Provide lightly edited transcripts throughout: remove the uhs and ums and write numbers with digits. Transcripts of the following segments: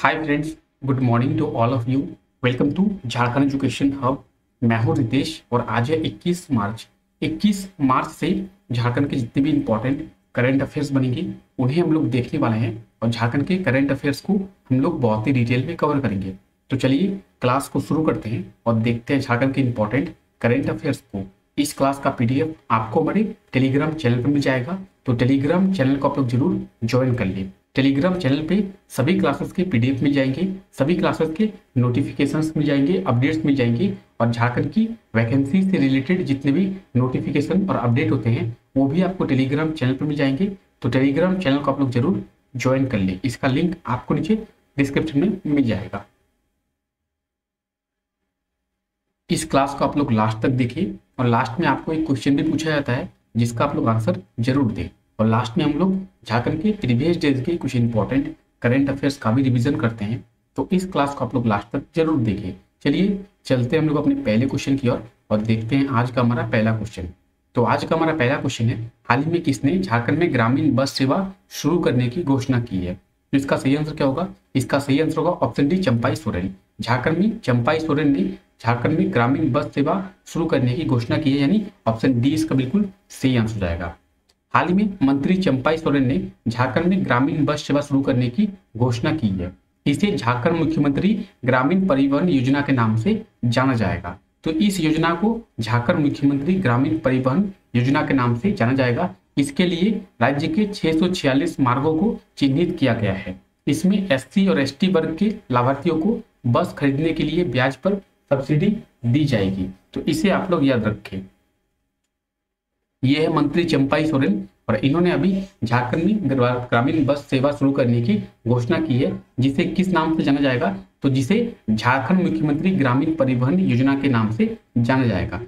Hi friends, good morning to all of you. Welcome to Jharkhand education hub. मैं हूँ रितेश और आज है 21 मार्च। 21 मार्च से झारखंड के जितने भी इम्पोर्टेंट करंट अफेयर्स बनेंगे उन्हें हम लोग देखने वाले हैं और झारखंड के करंट अफेयर्स को हम लोग बहुत ही डिटेल में कवर करेंगे। तो चलिए क्लास को शुरू करते हैं और देखते हैं झारखंड के इम्पोर्टेंट करंट अफेयर्स को। इस क्लास का पीडीएफ आपको हमारे टेलीग्राम चैनल पर मिल जाएगा, तो टेलीग्राम चैनल को आप लोग जरूर ज्वाइन कर लें। टेलीग्राम चैनल पे सभी क्लासेस के पीडीएफ मिल जाएंगे, सभी क्लासेस के नोटिफिकेशंस मिल जाएंगे, अपडेट्स मिल जाएंगे और झारखंड की वैकेंसी से रिलेटेड जितने भी नोटिफिकेशन और अपडेट होते हैं वो भी आपको टेलीग्राम चैनल पे मिल जाएंगे। तो टेलीग्राम चैनल को आप लोग जरूर ज्वाइन कर लें। इसका लिंक आपको नीचे डिस्क्रिप्शन में मिल जाएगा। इस क्लास को आप लोग लास्ट तक देखिए और लास्ट में आपको एक क्वेश्चन भी पूछा जाता है जिसका आप लोग आंसर जरूर दें। और लास्ट में हम लोग झारखंड के प्रीवियस डेज के कुछ इंपॉर्टेंट करंट अफेयर्स का भी रिवीजन करते हैं, तो इस क्लास को आप लोग लास्ट तक जरूर देखिए। चलिए चलते हैं हम लोग अपने पहले क्वेश्चन की ओर और देखते हैं आज का हमारा पहला क्वेश्चन। तो आज का हमारा पहला क्वेश्चन है, हाल ही में किसने झारखंड में ग्रामीण बस सेवा शुरू करने की घोषणा की है? तो इसका सही आंसर क्या होगा? इसका सही आंसर होगा ऑप्शन डी, चंपाई सोरेन। झारखंड में चंपाई सोरेन ने झारखंड में ग्रामीण बस सेवा शुरू करने की घोषणा की है, यानी ऑप्शन डी इसका बिल्कुल सही आंसर हो जाएगा। हाल ही में मंत्री चंपाई सोरेन ने झारखंड में ग्रामीण बस सेवा शुरू करने की घोषणा की है। इसे झारखंड मुख्यमंत्री ग्रामीण परिवहन योजना के नाम से जाना जाएगा। तो इस योजना को झारखंड मुख्यमंत्री ग्रामीण परिवहन योजना के नाम से जाना जाएगा। इसके लिए राज्य के 646 मार्गों को चिन्हित किया गया है। इसमें SC और ST वर्ग के लाभार्थियों को बस खरीदने के लिए ब्याज पर सब्सिडी दी जाएगी। तो इसे आप लोग याद रखें। ये है मंत्री चंपाई सोरेन और इन्होंने अभी झारखंड में ग्रामीण बस सेवा शुरू करने की घोषणा की है, जिसे किस नाम से जाना जाएगा? तो जिसे झारखंड मुख्यमंत्री ग्रामीण परिवहन योजना के नाम से जाना जाएगा।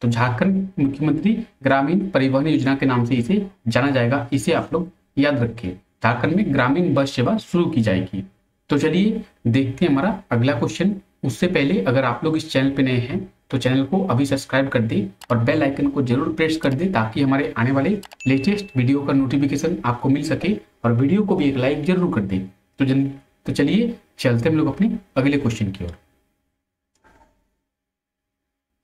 तो झारखंड मुख्यमंत्री ग्रामीण परिवहन योजना के नाम से इसे जाना जाएगा। इसे आप लोग याद रखें। झारखंड में ग्रामीण बस सेवा शुरू की जाएगी। तो चलिए देखते हैं हमारा अगला क्वेश्चन। उससे पहले अगर आप लोग इस चैनल पे नए हैं तो चैनल को अभी सब्सक्राइब कर दें और बेल आइकन को जरूर प्रेस कर दें ताकि हमारे आने वाले लेटेस्ट वीडियो का नोटिफिकेशन आपको मिल सके और वीडियो को भी एक लाइक जरूर कर दें। तो चलिए चलते हम लोग अपने अगले क्वेश्चन की ओर।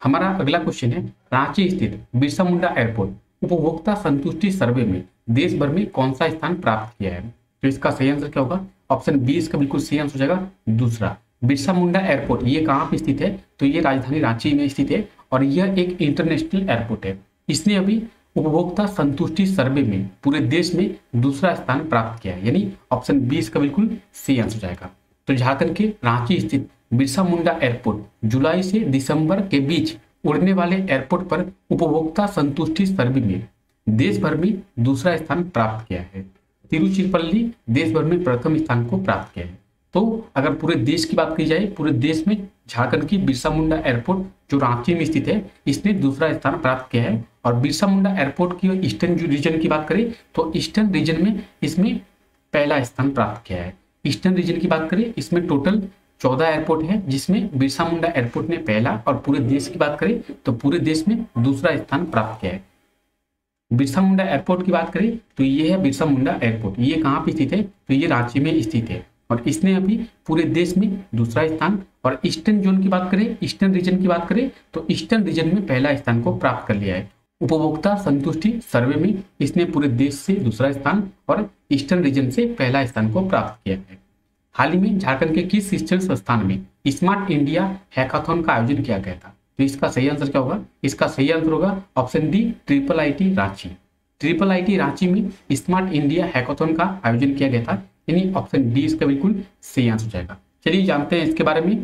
हमारा अगला क्वेश्चन है, रांची स्थित बिरसा मुंडा एयरपोर्ट उपभोक्ता संतुष्टि सर्वे में देश भर में कौन सा स्थान प्राप्त किया है? तो इसका सही आंसर क्या होगा? ऑप्शन बी इसका बिल्कुल सही आंसर हो जाएगा, दूसरा। बिरसा मुंडा एयरपोर्ट ये कहाँ पे स्थित है? तो ये राजधानी रांची में स्थित है और यह एक इंटरनेशनल एयरपोर्ट है। इसने अभी उपभोक्ता संतुष्टि सर्वे में पूरे देश में दूसरा स्थान प्राप्त किया है, यानी ऑप्शन 20 का बिल्कुल सही आंसर हो जाएगा। तो झारखंड के रांची स्थित बिरसा मुंडा एयरपोर्ट जुलाई से दिसंबर के बीच उड़ने वाले एयरपोर्ट पर उपभोक्ता संतुष्टि सर्वे में देश भर में दूसरा स्थान प्राप्त किया है। तिरुचिरपल्ली देश भर में प्रथम स्थान को प्राप्त किया है। तो अगर पूरे देश की बात की जाए, पूरे देश में झारखंड की बिरसा मुंडा एयरपोर्ट जो रांची में स्थित है इसने दूसरा स्थान प्राप्त किया है। और बिरसा मुंडा एयरपोर्ट की ईस्टर्न रीजन की बात करें तो ईस्टर्न रीजन में इसमें पहला स्थान प्राप्त किया है। ईस्टर्न रीजन की बात करें, इसमें टोटल 14 एयरपोर्ट है जिसमें बिरसा मुंडा एयरपोर्ट ने पहला और पूरे देश की बात करें तो पूरे देश में दूसरा स्थान प्राप्त किया है। बिरसा मुंडा एयरपोर्ट की बात करें तो ये है बिरसा मुंडा एयरपोर्ट। ये कहाँ पे स्थित है? तो ये रांची में स्थित है और इसने अभी पूरे देश में दूसरा स्थान। और ईस्टर्न जोन की बात करें, ईस्टर्न रीजन की बात करें तो ईस्टर्न रीजन में पहला स्थान को प्राप्त कर लिया है। उपभोक्ता संतुष्टि सर्वे में इसने पूरे देश से दूसरा स्थान और ईस्टर्न रीजन से पहला स्थान को प्राप्त किया है। हाल ही में झारखंड के किस शिक्षण संस्थान में स्मार्ट इंडिया हैकाथॉन का आयोजन किया गया था? तो इसका सही आंसर क्या होगा? इसका सही आंसर होगा option D, triple IT Ranchi. Triple IT Ranchi में स्मार्ट इंडिया हैकाथॉन का आयोजन किया गया था, यानी ऑप्शन डी इसका बिल्कुल सही आंसर हो जाएगा। चलिए जानते हैं इसके बारे में।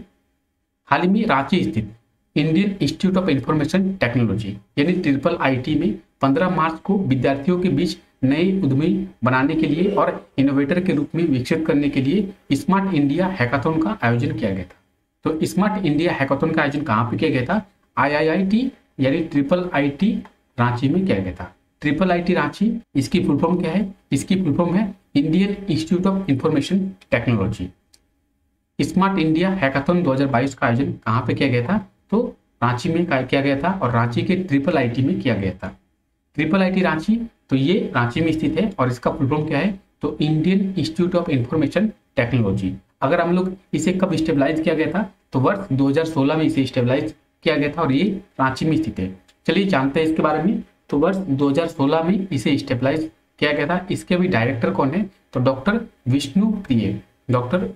हाल ही में रांची स्थित Indian institute of information technology यानी ट्रिपल IT में 15 मार्च को विद्यार्थियों के बीच नए उद्यमी बनाने के लिए और इनोवेटर के रूप में विकसित करने के लिए स्मार्ट इंडिया हैकाथॉन का आयोजन किया गया था। तो स्मार्ट इंडिया हैकाथॉन का आयोजन कहाँ पे किया गया था? IIIT यानी ट्रिपल IT रांची में किया गया था। ट्रिपल IT रांची, इसकी फुल फॉर्म क्या है? इसकी फुल फॉर्म है Indian institute of information technology. Smart India hackathon 2022 का आयोजन कहाँ पे किया गया था? तो रांची में किया गया था और रांची के ट्रिपल IT में किया गया था। ट्रिपल IT रांची, तो ये रांची में स्थित है और इसका फुल फॉर्म क्या है? तो Indian institute of information technology. अगर हम लोग इसे कब स्टेबलाइज किया गया था तो वर्ष 2016 में इसे स्टेबलाइज किया गया था और ये रांची में स्थित है। चलिए जानते हैं इसके बारे में। तो वर्ष 2016 में इसे स्टेबलाइज किया गया था। इसके अभी डायरेक्टर कौन है तो डॉक्टर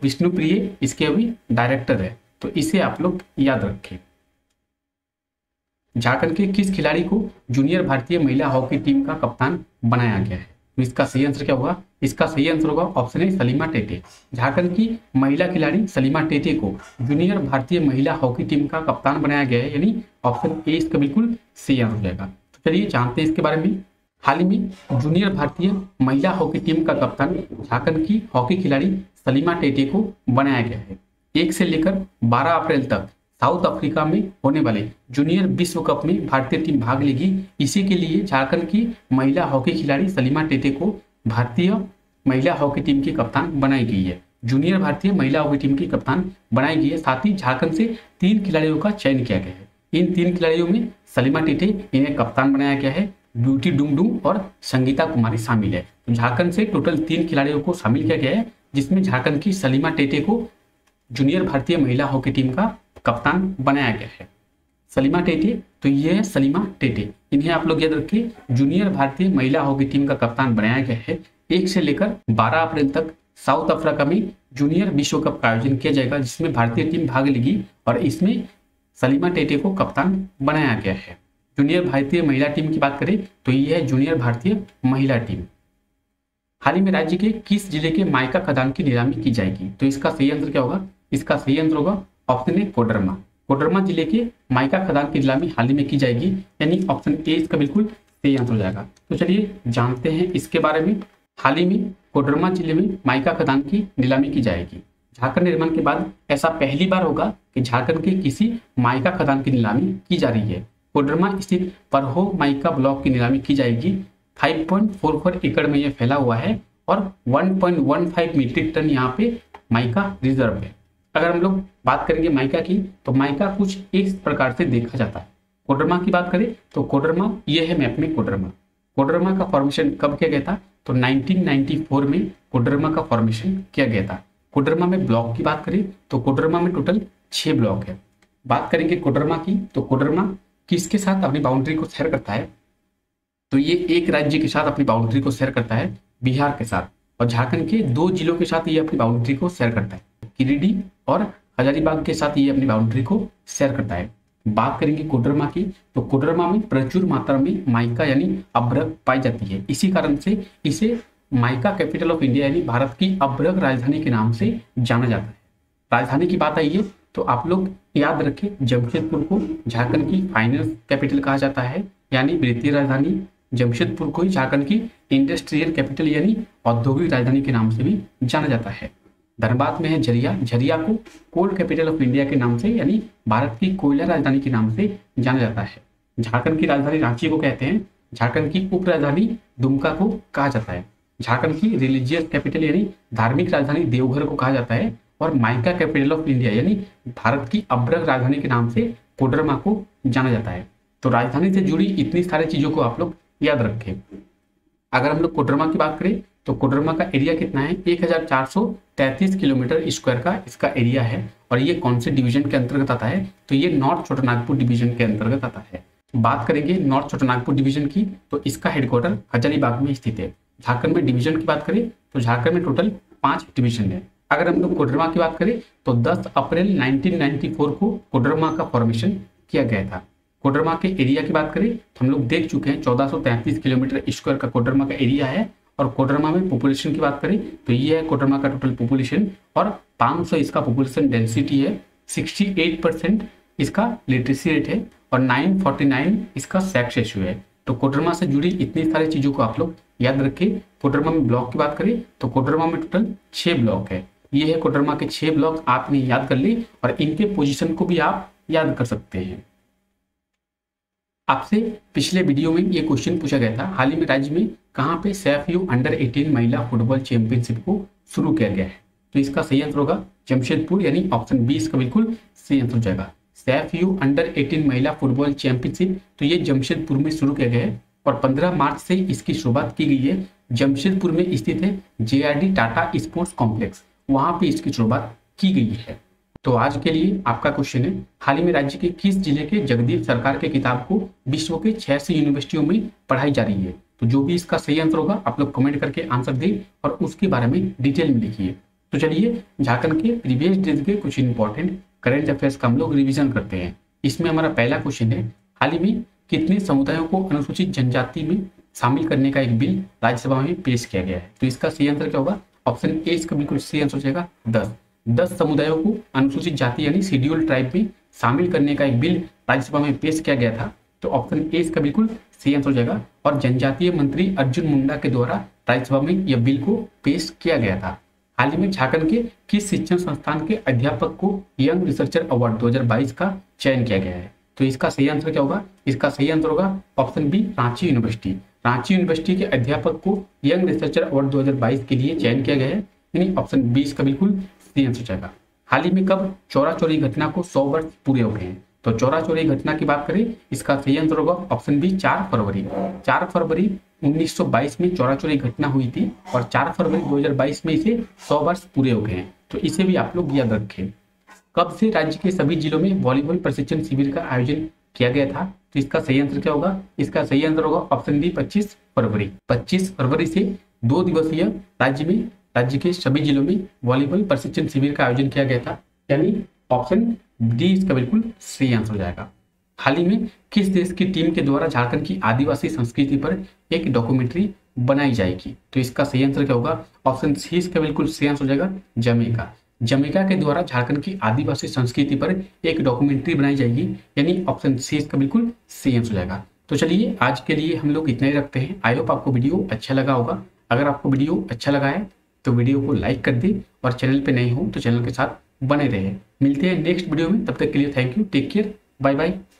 विष्णु प्रिय इसके अभी डायरेक्टर है, तो इसे आप लोग याद रखें। झारखंड के किस खिलाड़ी को जूनियर भारतीय महिला हॉकी टीम का कप्तान बनाया गया है? तो इसका सही आंसर क्या होगा? इसका सही आंसर होगा ऑप्शन ए सलीमा टेटे। झारखंड की महिला खिलाड़ी सलीमा टेटे को जूनियर भारतीय महिला हॉकी टीम का कप्तान बनाया गया है, यानी ऑप्शन ए इसका बिल्कुल सही आंसर हो जाएगा। तो चलिए जानते हैं इसके बारे में। हाल ही में जूनियर भारतीय महिला हॉकी टीम का कप्तान झारखंड की हॉकी खिलाड़ी सलीमा टेटे को बनाया गया है। 1 से लेकर 12 अप्रैल तक साउथ अफ्रीका में होने वाले जूनियर विश्व कप में भारतीय टीम भाग लेगी। इसी के लिए झारखंड की महिला हॉकी खिलाड़ी सलीमा टेटे को भारतीय महिला हॉकी टीम की कप्तान बनाई गई है, जूनियर भारतीय महिला हॉकी टीम की कप्तान बनाई गई है। साथ ही झारखंड से 3 खिलाड़ियों का चयन किया गया है। इन 3 खिलाड़ियों में सलीमा टेटे, इन्हें कप्तान बनाया गया है, ब्यूटी डुंगडुंग और संगीता कुमारी शामिल है। झारखंड से टोटल 3 खिलाड़ियों को शामिल किया गया है, जिसमें झारखंड की सलीमा टेटे को जूनियर भारतीय महिला हॉकी टीम का कप्तान बनाया गया है। सलीमा टेटे, तो ये है सलीमा टेटे, इन्हें आप लोग याद रखिए। जूनियर भारतीय महिला हॉकी टीम का कप्तान बनाया गया है। 1 से लेकर 12 अप्रैल तक साउथ अफ्रीका में जूनियर विश्व कप का आयोजन किया जाएगा, जिसमें भारतीय टीम भाग लेगी और इसमें सलीमा टेटे को कप्तान बनाया गया है। जूनियर भारतीय महिला टीम की बात करें तो ये है जूनियर भारतीय महिला टीम। हाल ही में राज्य के किस जिले के माइका खदान की नीलामी की जाएगी? तो इसका सही आंसर क्या होगा? इसका सही आंसर होगा ऑप्शन ए कोडरमा। कोडरमा जिले के माइका खदान की नीलामी हाल ही में की जाएगी, यानी ऑप्शन ए इसका बिल्कुल सही आंसर हो जाएगा। तो चलिए जानते हैं इसके बारे में। हाल ही में कोडरमा जिले में माइका खदान की नीलामी की जाएगी। झारखंड निर्माण के बाद ऐसा पहली बार होगा कि झारखंड के किसी माइका खदान की नीलामी की जा रही है। कोडरमा स्थित परहो माइका ब्लॉक की नीलामी की जाएगी। 5.44 एकड़ में यह फैला हुआ है और 1.15 मीट्रिक टन यहाँ पे माइका रिजर्व है। अगर हम लोग बात करेंगे माइका की, तो माइका कुछ इस प्रकार से देखा जाता है। कोडरमा की बात करें तो कोडरमा ये है मैप में कोडरमा। कोडरमा का फॉर्मेशन कब किया गया था? तो 1994 में कोडरमा का फॉर्मेशन किया गया था। कोडरमा में ब्लॉक की बात करें तो कोडरमा में टोटल 6 ब्लॉक है। बात करेंगे कोडरमा की, तो कोडरमा किसके साथ अपनी बाउंड्री को शेयर करता है? तो ये एक राज्य के साथ अपनी बाउंड्री को शेयर करता है, बिहार के साथ, और झारखंड के 2 जिलों के साथ ये अपनी बाउंड्री को शेयर करता है। गिरिडीह और हजारीबाग के साथ ये अपनी बाउंड्री को शेयर करता है। बात करेंगे कोडरमा की, तो कोडरमा में प्रचुर मात्रा में माइका यानी अभ्रक पाई जाती है। इसी कारण से इसे माइका कैपिटल ऑफ इंडिया यानी भारत की अभ्रक राजधानी के नाम से जाना जाता है। राजधानी की बात आई है तो आप लोग याद रखें, जमशेदपुर को झारखंड की फाइनेंस कैपिटल कहा जाता है, यानी वित्तीय राजधानी। जमशेदपुर को ही झारखंड की इंडस्ट्रियल कैपिटल यानी औद्योगिक राजधानी के नाम से भी जाना जाता है। धनबाद में है झरिया। झरिया को कोल कैपिटल ऑफ इंडिया के नाम से यानी भारत की कोयला राजधानी के नाम से जाना जाता है। झारखंड की राजधानी रांची को कहते हैं। झारखंड की उप राजधानी दुमका को कहा जाता है। झारखंड की रिलीजियस कैपिटल यानी धार्मिक राजधानी देवघर को कहा जाता है। और माइका कैपिटल ऑफ इंडिया यानी भारत की अभ्रक राजधानी के नाम से कोडरमा को जाना जाता है। तो राजधानी से जुड़ी इतनी सारी चीजों को आप लोग याद रखें। अगर हम लोग कोडरमा की बात करें तो कोडरमा का एरिया कितना है? 1433 किलोमीटर स्क्वायर का इसका एरिया है। और ये कौन से डिवीजन के अंतर्गत आता है? तो ये नॉर्थ छोटानागपुर डिवीजन के अंतर्गत आता है। बात करेंगे नॉर्थ छोटानागपुर डिवीजन की, तो इसका हेडक्वार्टर हजारीबाग में स्थित है। झारखंड में डिवीजन की बात करें तो झारखंड में टोटल 5 डिवीजन है। अगर हम लोग कोडरमा की बात करें तो 10 अप्रैल 1994 को कोडरमा का फॉर्मेशन किया गया था। कोडरमा के एरिया की बात करें तो हम लोग देख चुके हैं 1433 किलोमीटर स्क्वायर का कोडरमा का एरिया है। और कोडरमा में पॉपुलेशन की बात करें तो ये है कोडरमा का टोटल पॉपुलेशन और 500 इसका पॉपुलेशन डेंसिटी है। 68% इसका लिटरेसी रेट है और 949 इसका सेक्स रेशियो है। तो कोडरमा से जुड़ी इतनी सारी चीज़ों को आप लोग याद रखें। कोडरमा में ब्लॉक की बात करें तो कोडरमा में टोटल 6 ब्लॉक है। ये है कोडरमा के 6 ब्लॉक, आपने याद कर ली और इनके पोजिशन को भी आप याद कर सकते हैं। आपसे पिछले वीडियो में ये क्वेश्चन पूछा गया था, हाल ही में राज्य में कहां पे सैफ यू अंडर 18 महिला फुटबॉल चैंपियनशिप को शुरू किया गया है? तो इसका सही आंसर होगा जमशेदपुर, यानी ऑप्शन 20 का बिल्कुल सही आंसर हो जाएगा। सैफ यू अंडर 18 महिला फुटबॉल चैंपियनशिप, तो ये जमशेदपुर में शुरू किया गया है और 15 मार्च से इसकी शुरुआत की गई है। जमशेदपुर में स्थित है जेआरडी टाटा स्पोर्ट्स कॉम्प्लेक्स, वहां पे इसकी शुरुआत की गई है। तो आज के लिए आपका क्वेश्चन है, हाल ही में राज्य के किस जिले के जगदीश सरकार के किताब को विश्व के 86 यूनिवर्सिटियों में पढ़ाई जा रही है? तो जो भी इसका सही आंसर होगा आप लोग कमेंट करके आंसर दें और उसके बारे में डिटेल में लिखिए। तो चलिए झारखंड के प्रीवियस डेज के कुछ इंपॉर्टेंट करेंट अफेयर्स का हम लोग रिविजन करते हैं। इसमें हमारा पहला क्वेश्चन है, हाल ही में कितने समुदायों को अनुसूचित जनजाति में शामिल करने का एक बिल राज्यसभा में पेश किया गया है? तो इसका सही आंसर क्या होगा? ऑप्शन ए इसका बिल्कुल सही आंसर हो जाएगा 10 समुदायों को अनुसूचित जाति यानी शेड्यूल ट्राइब में शामिल करने का एक बिल राज्यसभा में पेश किया गया था। तो ऑप्शन ए इसका बिल्कुल सही आंसर हो जाएगा और जनजातीय मंत्री अर्जुन मुंडा के द्वारा राज्यसभा में यह बिल को पेश किया गया था। हाल ही में झारखंड के किस शिक्षण संस्थान के अध्यापक को यंग रिसर्चर अवार्ड 2022 का चयन किया गया है? तो इसका सही आंसर क्या होगा? इसका सही आंसर होगा option B Ranchi university. Ranchi university के अध्यापक को यंग रिसर्चर अवार्ड 2022 के लिए चयन किया गया है, यानी ऑप्शन बी इसका बिल्कुल सही आंसर हो जाएगा। हाल ही में कब चौरा चौरी घटना को 100 वर्ष पूरे हो गए हैं? तो चौरा चौरी घटना की बात करें, इसका सही आंसर होगा ऑप्शन बी 4 फरवरी। 4 फरवरी 1922 में चौरा चौरी घटना हुई थी और 4 फरवरी 2022 में इसे 100 वर्ष पूरे हो गए हैं, तो इसे भी आप लोग याद रखें। कब से राज्य के सभी जिलों में वॉलीबॉल प्रशिक्षण शिविर का आयोजन किया गया था? तो इसका सही आंसर क्या होगा? इसका सही आंसर होगा ऑप्शन डी 25 फरवरी। 25 फरवरी से 2 दिवसीय राज्य के सभी जिलों में वॉलीबॉल प्रशिक्षण शिविर का आयोजन किया गया था, यानी ऑप्शन डी इसका बिल्कुल सही आंसर हो जाएगा। हाल ही में किस देश की टीम के द्वारा झारखंड की आदिवासी संस्कृति पर एक डॉक्यूमेंट्री बनाई जाएगी? तो इसका सही आंसर क्या होगा? ऑप्शन सी इसका बिल्कुल सही आंसर हो जाएगा जमैका। जमैका के द्वारा झारखंड की आदिवासी संस्कृति पर एक डॉक्यूमेंट्री बनाई जाएगी, यानी ऑप्शन सी इसका बिल्कुल सही आंसर हो जाएगा। तो चलिए आज के लिए हम लोग इतना ही रखते हैं। आई होप आपको वीडियो अच्छा लगा होगा। अगर आपको वीडियो अच्छा लगा है तो वीडियो को लाइक कर दें और चैनल पे नए हो तो चैनल के साथ बने रहें। मिलते हैं नेक्स्ट वीडियो में, तब तक के लिए thank you, take care, bye bye.